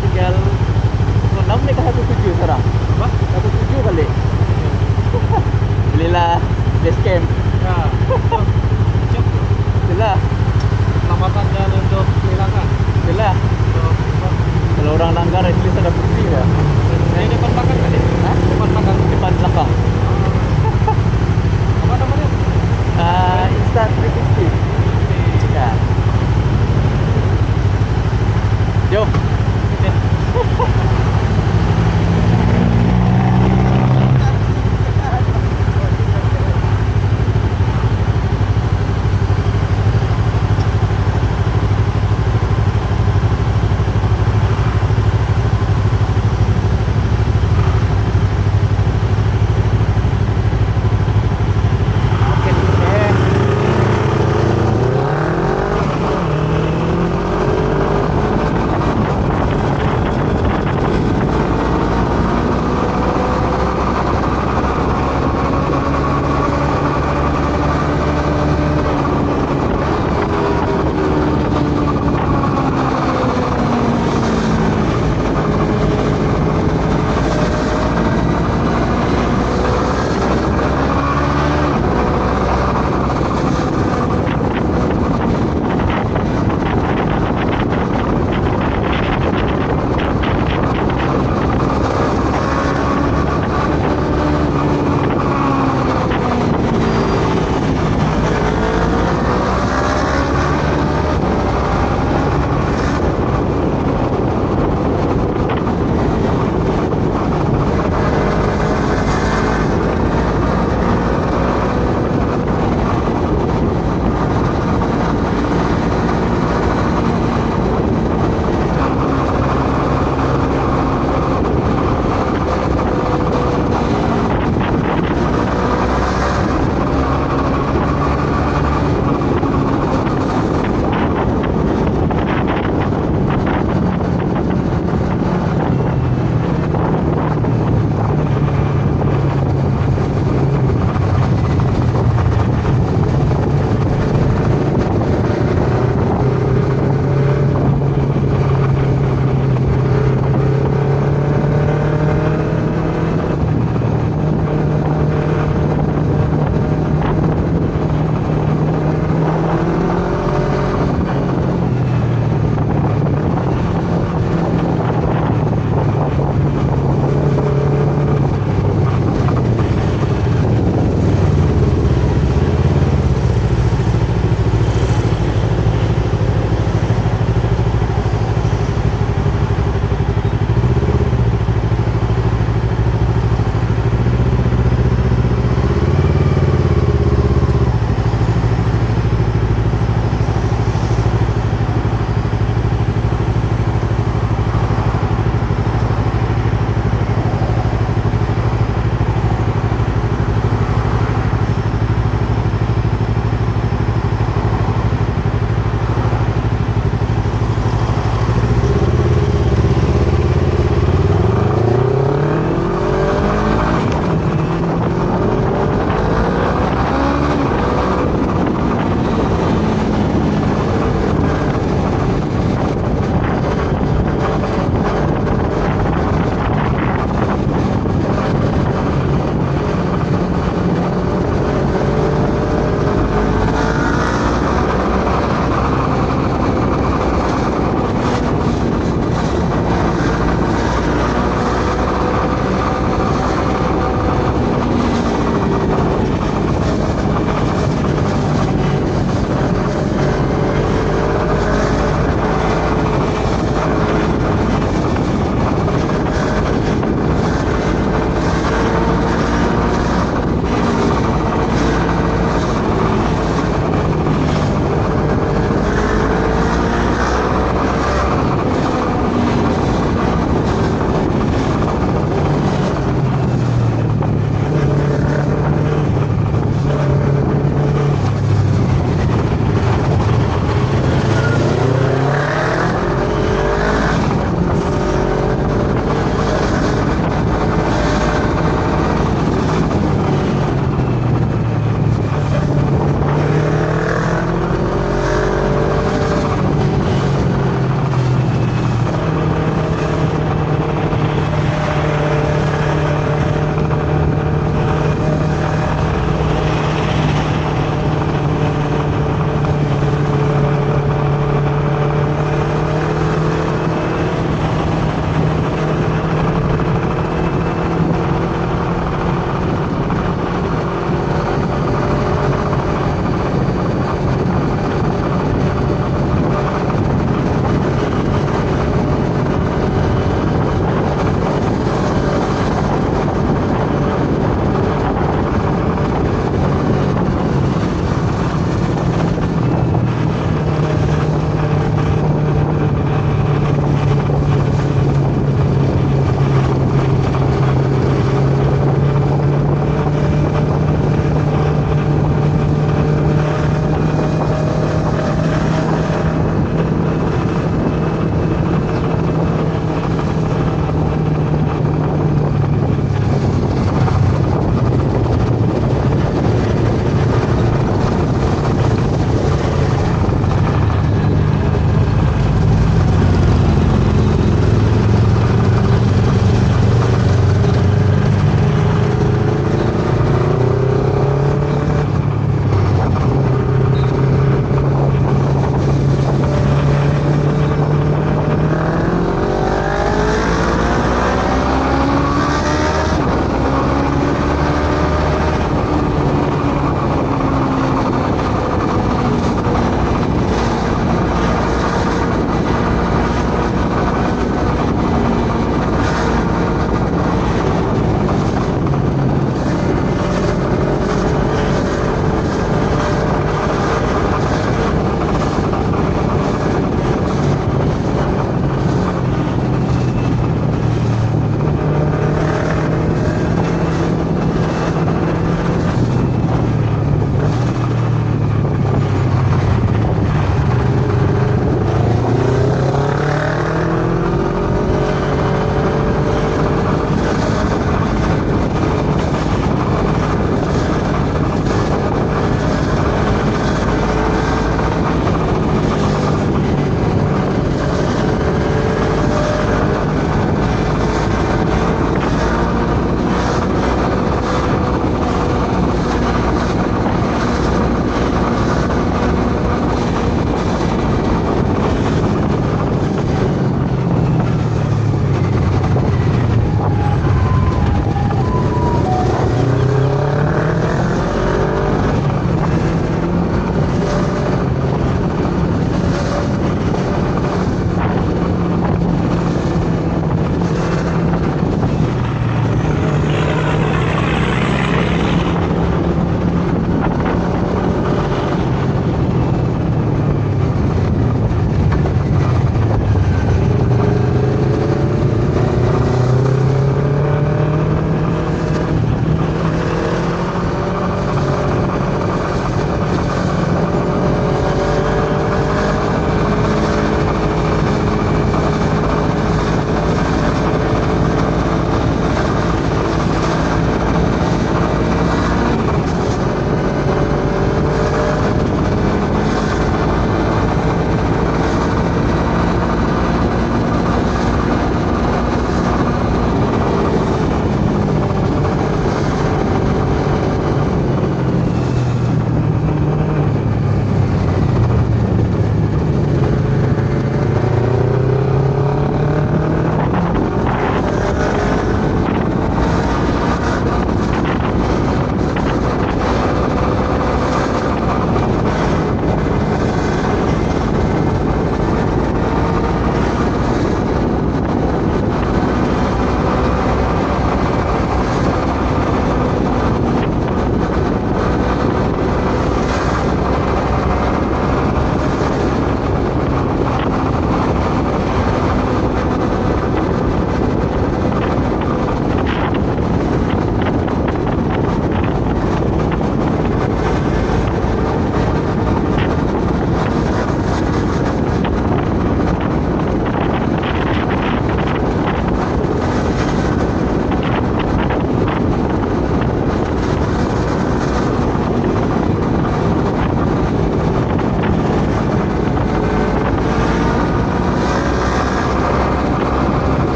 tinggal 6 nih ke 17 sekarang. Apa? 17 kali. Belilah dashcam. Ya. Siap. Jelas. Selamatan dan untuk kehilangan. Jelas. Kalau orang langgar at least ada bukti ya. Saya depan belakang kali. Hah? Depan belakang, depan belakang. Apa namanya? Insta360. Ya. Jom. Oke.